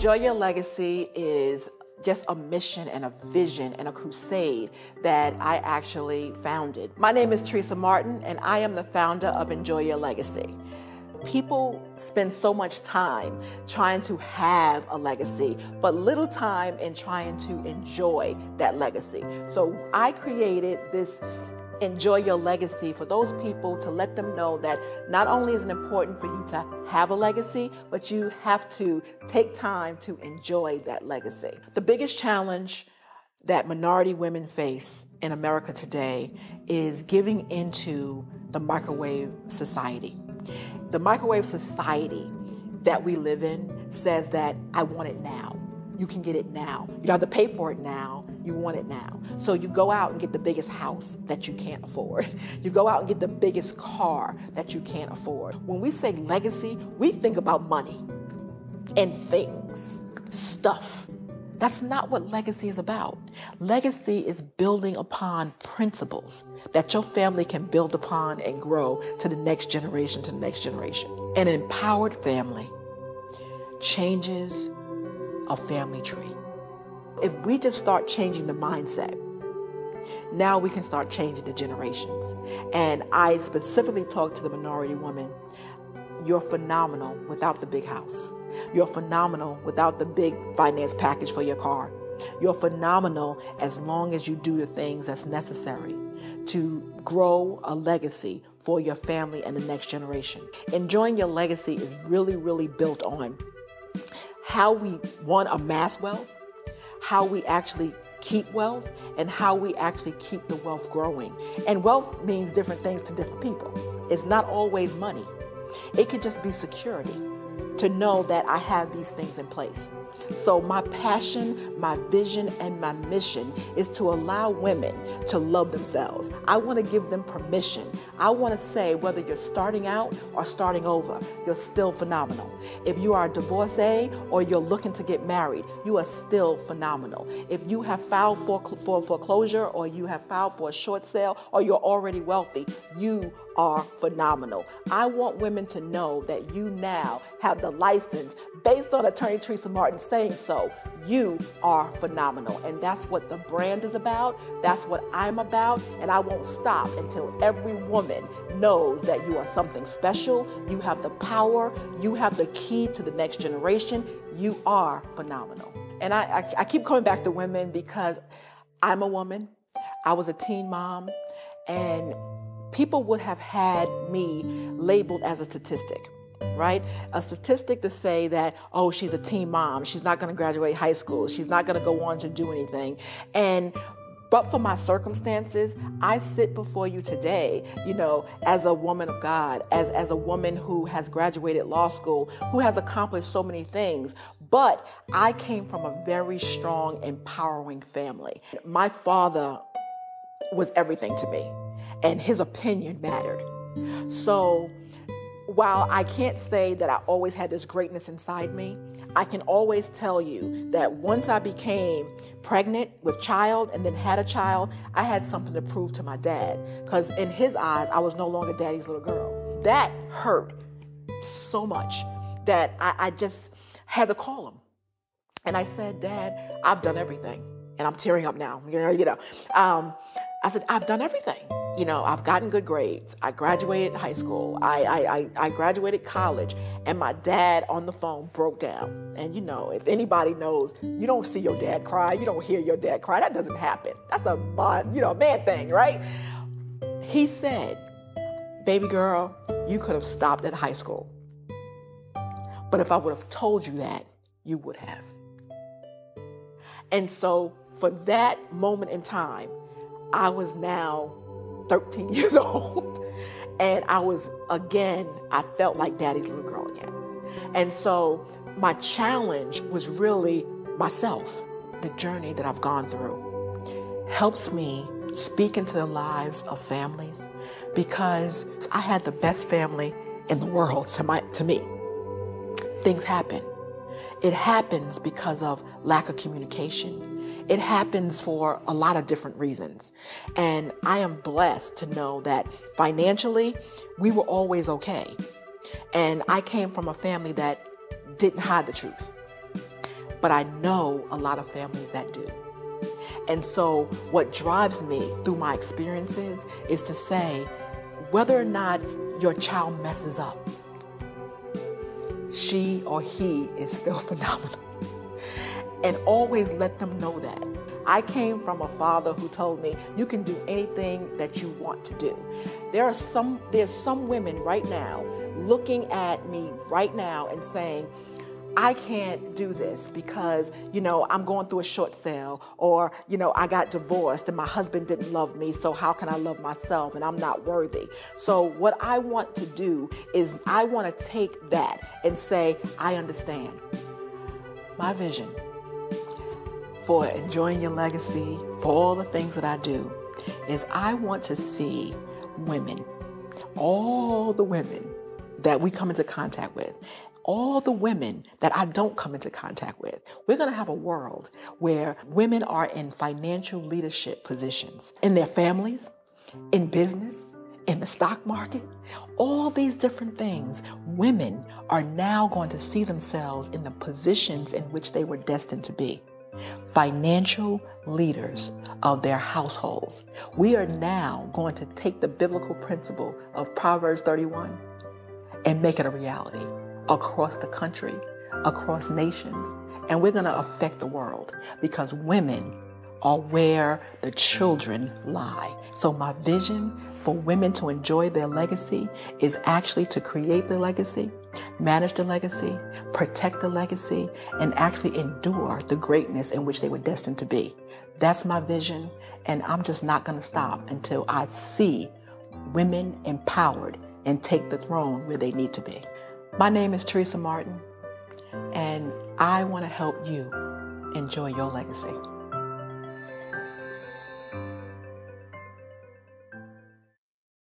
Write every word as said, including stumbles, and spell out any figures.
Enjoy Your Legacy is just a mission and a vision and a crusade that I actually founded. My name is Teresa Martin, and I am the founder of Enjoy Your Legacy. People spend so much time trying to have a legacy, but little time in trying to enjoy that legacy. So I created this Enjoy Your Legacy for those people to let them know that not only is it important for you to have a legacy, but you have to take time to enjoy that legacy. The biggest challenge that minority women face in America today is giving into the microwave society. The microwave society that we live in says that I want it now. You can get it now. You don't have to pay for it now. You want it now. So you go out and get the biggest house that you can't afford. You go out and get the biggest car that you can't afford. When we say legacy, we think about money and things, stuff. That's not what legacy is about. Legacy is building upon principles that your family can build upon and grow to the next generation, to the next generation. An empowered family changes a family tree. If we just start changing the mindset, now we can start changing the generations. And I specifically talked to the minority woman, you're phenomenal without the big house. You're phenomenal without the big finance package for your car. You're phenomenal as long as you do the things that's necessary to grow a legacy for your family and the next generation. Enjoying Your Legacy is really, really built on how we, one, amass wealth, how we actually keep wealth, and how we actually keep the wealth growing. And wealth means different things to different people. It's not always money. It could just be security to know that I have these things in place. So my passion, my vision, and my mission is to allow women to love themselves. I want to give them permission. I want to say whether you're starting out or starting over, you're still phenomenal. If you are a divorcee or you're looking to get married, you are still phenomenal. If you have filed for, for foreclosure or you have filed for a short sale or you're already wealthy, you are phenomenal. I want women to know that you now have the license based on attorney Teresa Martin saying so. You are phenomenal. And that's what the brand is about. That's what I'm about. And I won't stop until every woman knows that you are something special. You have the power. You have the key to the next generation. You are phenomenal. And I, I, I keep coming back to women because I'm a woman. I was a teen mom, and people would have had me labeled as a statistic, right? A statistic to say that, oh, she's a teen mom. She's not going to graduate high school. She's not going to go on to do anything. And but for my circumstances, I sit before you today, you know, as a woman of God, as, as a woman who has graduated law school, who has accomplished so many things. But I came from a very strong, empowering family. My father was everything to me, and his opinion mattered. So while I can't say that I always had this greatness inside me, I can always tell you that once I became pregnant with child and then had a child, I had something to prove to my dad, because in his eyes, I was no longer daddy's little girl. That hurt so much that I, I just had to call him. And I said, Dad, I've done everything. And I'm tearing up now, you know, you know. Um, I said, I've done everything. You know, I've gotten good grades. I graduated high school. I, I, I graduated college. And my dad on the phone broke down. And, you know, if anybody knows, you don't see your dad cry. You don't hear your dad cry. That doesn't happen. That's a, you know, man thing, right? He said, baby girl, you could have stopped at high school. But if I would have told you that, you would have. And so for that moment in time, I was now thirteen years old, and I was, again, I felt like daddy's little girl again. And so my challenge was really myself. The journey that I've gone through helps me speak into the lives of families, because I had the best family in the world to, my, to me. Things happen. It happens because of lack of communication. It happens for a lot of different reasons. And I am blessed to know that financially, we were always okay. And I came from a family that didn't hide the truth. but I know a lot of families that do. And so what drives me through my experiences is to say, whether or not your child messes up, she or he is still phenomenal. And always let them know that. I came from a father who told me, you can do anything that you want to do. There are some, there's some women right now looking at me right now and saying, I can't do this because, you know, I'm going through a short sale, or, you know, I got divorced and my husband didn't love me, so how can I love myself, and I'm not worthy. So what I want to do is I want to take that and say, I understand. My vision for Enjoying Your Legacy, for all the things that I do, is I want to see women, all the women that we come into contact with, all the women that I don't come into contact with. We're going to have a world where women are in financial leadership positions, in their families, in business, in the stock market, all these different things. Women are now going to see themselves in the positions in which they were destined to be. Financial leaders of their households. We are now going to take the biblical principle of Proverbs thirty-one and make it a reality across the country, across nations, and we're going to affect the world because women are where the children lie. So my vision for women to enjoy their legacy is actually to create the legacy, manage the legacy, protect the legacy, and actually endure the greatness in which they were destined to be. That's my vision, and I'm just not going to stop until I see women empowered and take the throne where they need to be. My name is Teresa Martin, and I want to help you enjoy your legacy.